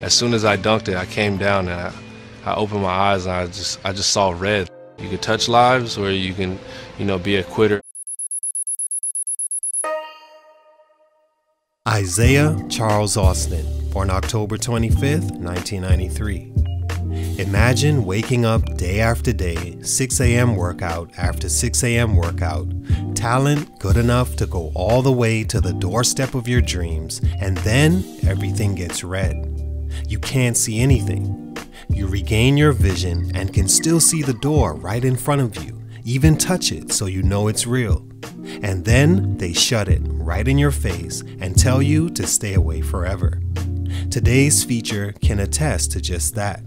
As soon as I dunked it, I came down and I opened my eyes and I just saw red. You can touch lives or you can, be a quitter. Isaiah Charles Austin, born October 25th, 1993. Imagine waking up day after day, 6 a.m. workout after 6 a.m. workout, talent good enough to go all the way to the doorstep of your dreams, and then everything gets red. You can't see anything. You regain your vision and can still see the door right in front of you, even touch it so you know it's real. And then they shut it right in your face and tell you to stay away forever. Today's feature can attest to just that.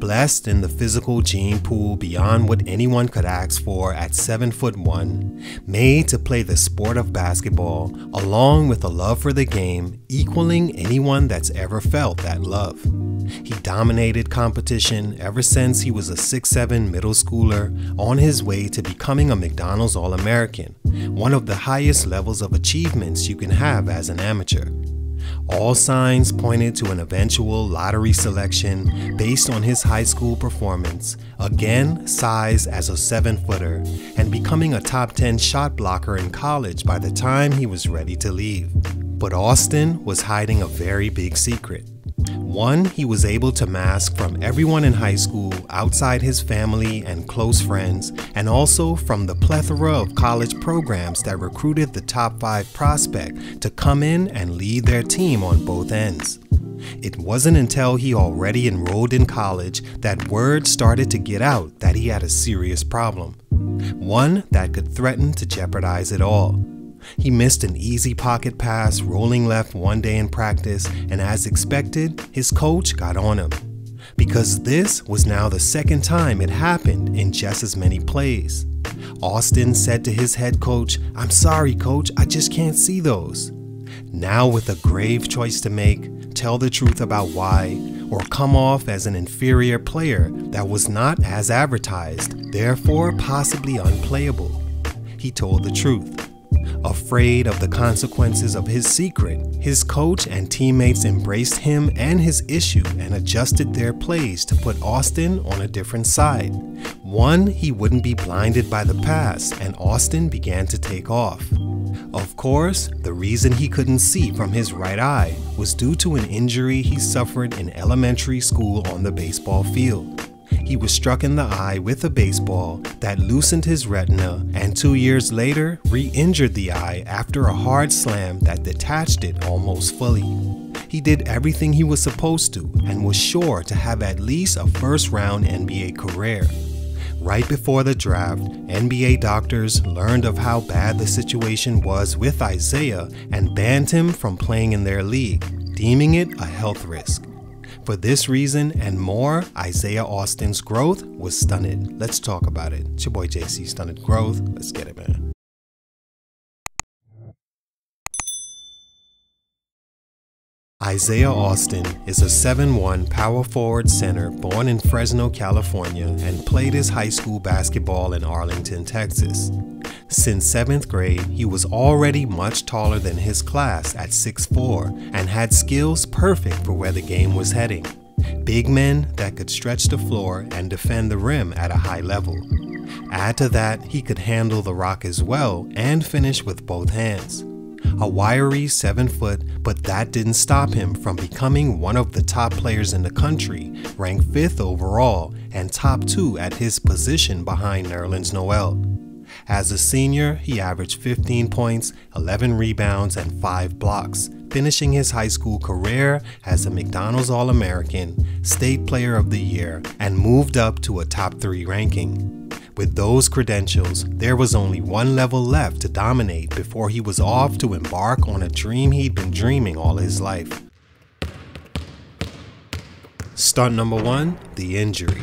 Blessed in the physical gene pool beyond what anyone could ask for at 7'1", made to play the sport of basketball, along with a love for the game equaling anyone that's ever felt that love. He dominated competition ever since he was a 6'7" middle schooler on his way to becoming a McDonald's All-American, one of the highest levels of achievements you can have as an amateur. All signs pointed to an eventual lottery selection based on his high school performance, again size as a 7-footer, and becoming a top 10 shot blocker in college by the time he was ready to leave. But Austin was hiding a very big secret. One he was able to mask from everyone in high school, outside his family and close friends, and also from the plethora of college programs that recruited the top 5 prospect to come in and lead their team on both ends. It wasn't until he already enrolled in college that word started to get out that he had a serious problem, one that could threaten to jeopardize it all. He missed an easy pocket pass rolling left one day in practice, and as expected, his coach got on him. Because this was now the second time it happened in just as many plays. Austin said to his head coach, "I'm sorry, coach, I just can't see those." Now with a grave choice to make, tell the truth about why, or come off as an inferior player that was not as advertised, therefore possibly unplayable. He told the truth. Afraid of the consequences of his secret, his coach and teammates embraced him and his issue and adjusted their plays to put Austin on a different side. One, he wouldn't be blinded by the past, and Austin began to take off. Of course, the reason he couldn't see from his right eye was due to an injury he suffered in elementary school on the baseball field. He was struck in the eye with a baseball that loosened his retina, and 2 years later re-injured the eye after a hard slam that detached it almost fully. He did everything he was supposed to and was sure to have at least a first-round NBA career. Right before the draft, NBA doctors learned of how bad the situation was with Isaiah and banned him from playing in their league, deeming it a health risk. For this reason and more, Isaiah Austin's growth was stunted. Let's talk about it. It's your boy JC, Stunted Growth. Let's get it, man. Isaiah Austin is a 7'1" power forward center born in Fresno, California, and played his high school basketball in Arlington, Texas. Since 7th grade, he was already much taller than his class at 6'4" and had skills perfect for where the game was heading. Big men that could stretch the floor and defend the rim at a high level. Add to that, he could handle the rock as well and finish with both hands. A wiry 7-foot, but that didn't stop him from becoming one of the top players in the country, ranked 5th overall and top 2 at his position behind Nerlens Noel. As a senior, he averaged 15 points, 11 rebounds, and 5 blocks, finishing his high school career as a McDonald's All-American, State Player of the Year, and moved up to a top 3 ranking. With those credentials, there was only one level left to dominate before he was off to embark on a dream he'd been dreaming all his life. Stunt number 1, the injury.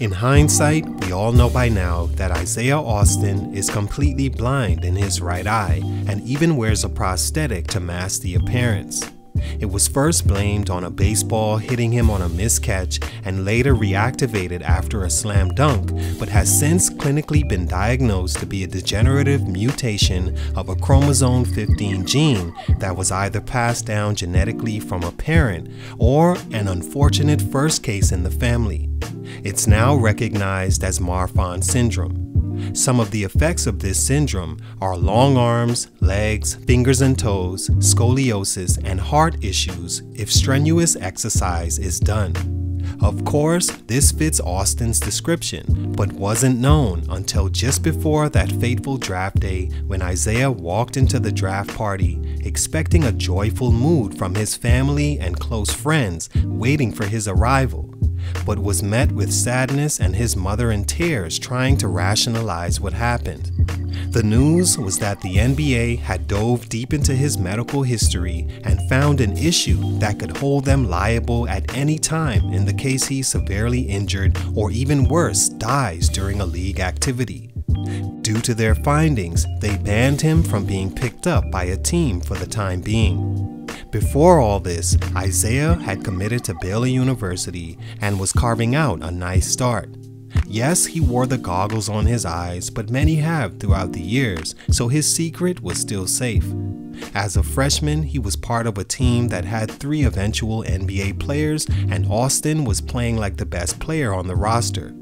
In hindsight, we all know by now that Isaiah Austin is completely blind in his right eye and even wears a prosthetic to mask the appearance. It was first blamed on a baseball hitting him on a miscatch and later reactivated after a slam dunk, but has since clinically been diagnosed to be a degenerative mutation of a chromosome 15 gene that was either passed down genetically from a parent or an unfortunate first case in the family. It's now recognized as Marfan syndrome. Some of the effects of this syndrome are long arms, legs, fingers and toes, scoliosis, and heart issues if strenuous exercise is done. Of course, this fits Austin's description, but wasn't known until just before that fateful draft day when Isaiah walked into the draft party, expecting a joyful mood from his family and close friends waiting for his arrival, but was met with sadness and his mother in tears trying to rationalize what happened. The news was that the NBA had dove deep into his medical history and found an issue that could hold them liable at any time in the case he severely injured or even worse, dies during a league activity. Due to their findings, they banned him from being picked up by a team for the time being. Before all this, Isaiah had committed to Baylor University and was carving out a nice start. Yes, he wore the goggles on his eyes, but many have throughout the years, so his secret was still safe. As a freshman, he was part of a team that had 3 eventual NBA players, and Austin was playing like the best player on the roster.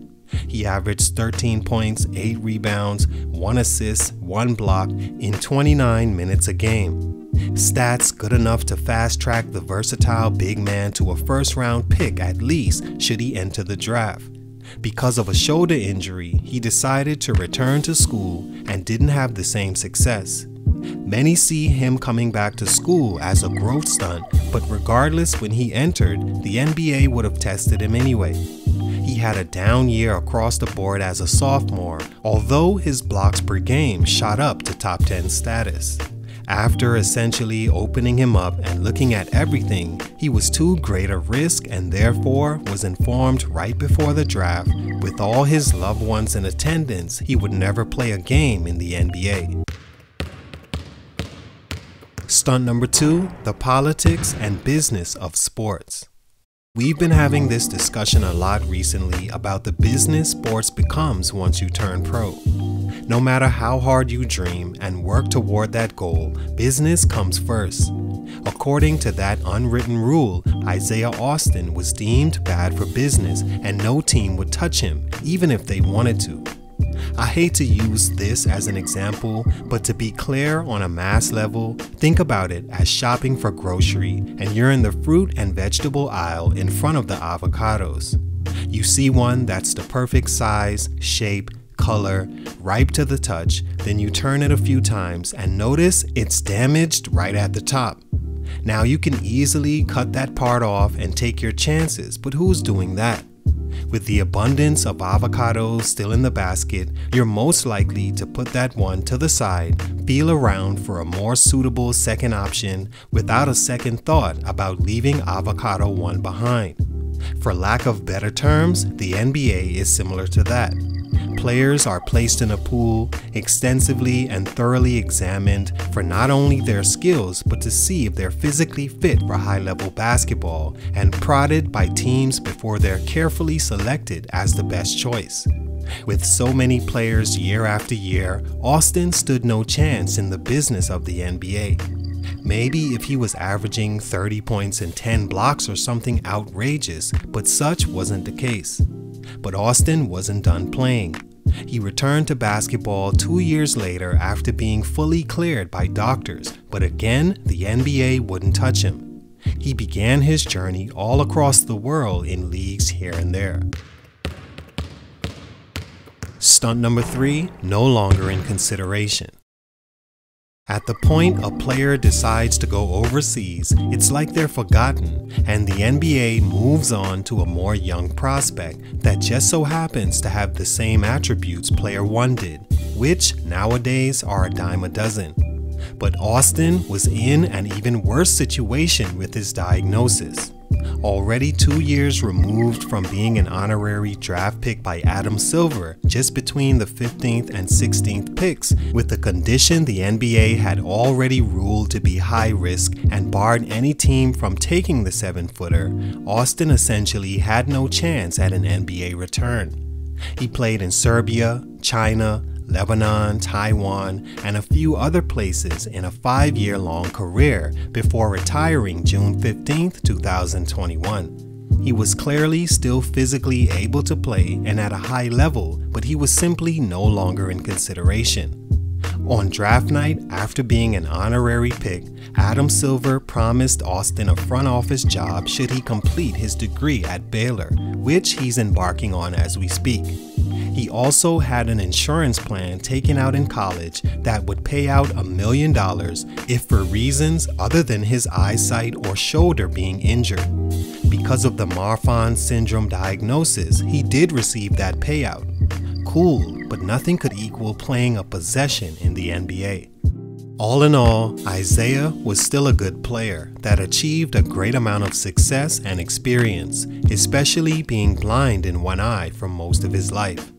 He averaged 13 points, 8 rebounds, 1 assist, 1 block in 29 minutes a game. Stats good enough to fast-track the versatile big man to a first-round pick at least should he enter the draft. Because of a shoulder injury, he decided to return to school and didn't have the same success. Many see him coming back to school as a growth stunt, but regardless when he entered, the NBA would have tested him anyway. He had a down year across the board as a sophomore, although his blocks per game shot up to top 10 status. After essentially opening him up and looking at everything, he was too great a risk and therefore was informed right before the draft, with all his loved ones in attendance, he would never play a game in the NBA. Stunt number 2, the politics and business of sports. We've been having this discussion a lot recently about the business sports becomes once you turn pro. No matter how hard you dream and work toward that goal, business comes first. According to that unwritten rule, Isaiah Austin was deemed bad for business and no team would touch him, even if they wanted to. I hate to use this as an example, but to be clear on a mass level, think about it as shopping for grocery and you're in the fruit and vegetable aisle in front of the avocados. You see one that's the perfect size, shape, color, ripe to the touch, then you turn it a few times and notice it's damaged right at the top. Now you can easily cut that part off and take your chances, but who's doing that? With the abundance of avocados still in the basket, you're most likely to put that one to the side, feel around for a more suitable second option without a second thought about leaving avocado one behind. For lack of better terms, the NBA is similar to that. Players are placed in a pool, extensively and thoroughly examined for not only their skills but to see if they're physically fit for high-level basketball, and prodded by teams before they're carefully selected as the best choice. With so many players year after year, Austin stood no chance in the business of the NBA. Maybe if he was averaging 30 points and 10 blocks or something outrageous, but such wasn't the case. But Austin wasn't done playing. He returned to basketball 2 years later after being fully cleared by doctors, but again, the NBA wouldn't touch him. He began his journey all across the world in leagues here and there. Stunt number 3, no longer in consideration. At the point a player decides to go overseas, it's like they're forgotten, and the NBA moves on to a more young prospect that just so happens to have the same attributes player one did, which nowadays are a dime a dozen. But Austin was in an even worse situation with his diagnosis. Already 2 years removed from being an honorary draft pick by Adam Silver, just between the 15th and 16th picks, with the condition the NBA had already ruled to be high risk and barred any team from taking the seven-footer, Austin essentially had no chance at an NBA return. He played in Serbia, China, Lebanon, Taiwan, and a few other places in a 5-year-long career before retiring June 15, 2021. He was clearly still physically able to play and at a high level, but he was simply no longer in consideration. On draft night, after being an honorary pick, Adam Silver promised Austin a front office job should he complete his degree at Baylor, which he's embarking on as we speak. He also had an insurance plan taken out in college that would pay out $1 million if for reasons other than his eyesight or shoulder being injured. Because of the Marfan syndrome diagnosis, he did receive that payout. Cool, but nothing could equal playing a possession in the NBA. All in all, Isaiah was still a good player that achieved a great amount of success and experience, especially being blind in one eye for most of his life.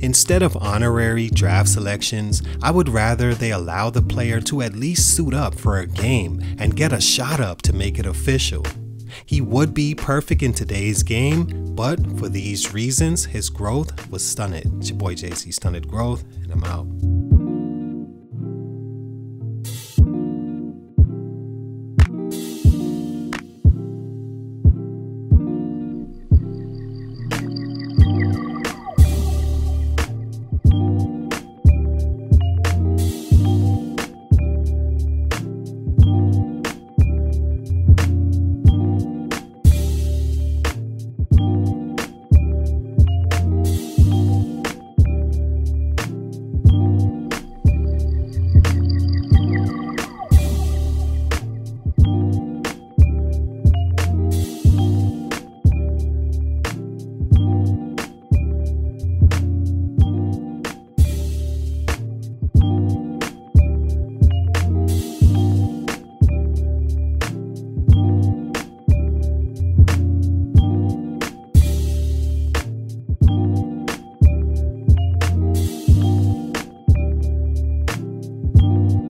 Instead of honorary draft selections, I would rather they allow the player to at least suit up for a game and get a shot up to make it official. He would be perfect in today's game, but for these reasons, his growth was stunted. It's your boy JC Stunted Growth, and I'm out.